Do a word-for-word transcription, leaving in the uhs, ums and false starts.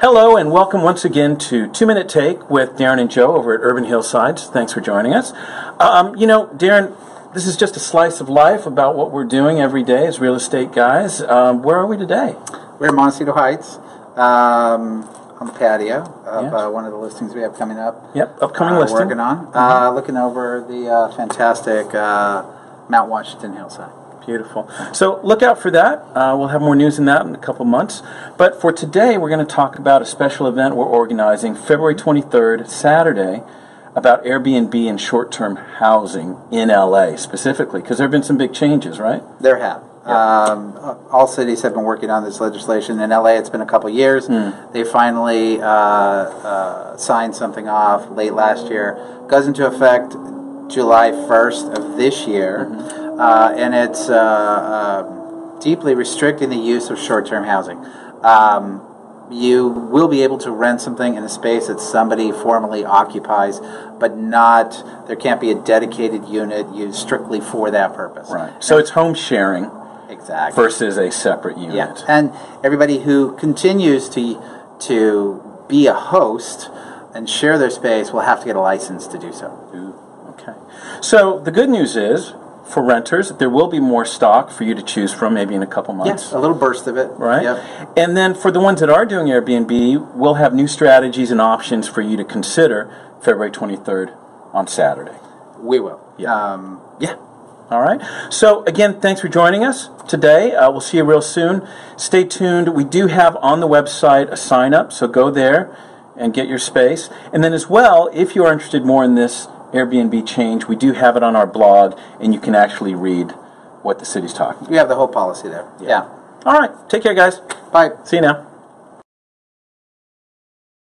Hello and welcome once again to Two Minute Take with Darren and Joe over at Urban Hillsides. Thanks for joining us. Um, you know, Darren, this is just a slice of life about what we're doing every day as real estate guys. Um, where are we today? We're in Montecito Heights um, on the patio of yes. uh, one of the listings we have coming up. Yep, upcoming uh, listing. Working on. Mm-hmm. uh, looking over the uh, fantastic uh, Mount Washington Hillside. Beautiful. So look out for that. Uh, we'll have more news on that in a couple months. But for today, we're going to talk about a special event we're organizing February twenty-third, Saturday, about Airbnb and short-term housing in L A specifically, because there have been some big changes, right? There have. Yep. Um, all cities have been working on this legislation. In L A, it's been a couple years. Mm. They finally uh, uh, signed something off late last year. It goes into effect July first of this year. Mm-hmm. Uh, and it's uh, uh, deeply restricting the use of short-term housing. Um, you will be able to rent something in a space that somebody formally occupies, but not, there can't be a dedicated unit used strictly for that purpose. Right. So and it's home sharing exactly. versus a separate unit. Yeah. And everybody who continues to, to be a host and share their space will have to get a license to do so. Ooh, okay. So the good news is, for renters, there will be more stock for you to choose from maybe in a couple months. Yes, a little burst of it. Right? Yep. And then for the ones that are doing Airbnb, we'll have new strategies and options for you to consider February twenty-third on Saturday. We will. Yeah. Um, yeah. All right. So, again, thanks for joining us today. Uh, we'll see you real soon. Stay tuned. We do have on the website a sign-up, so go there and get your space. And then as well, if you are interested more in this Airbnb change, we do have it on our blog, and you can actually read what the city's talking about. You have the whole policy there. Yeah. yeah. All right. Take care, guys. Bye. See you now.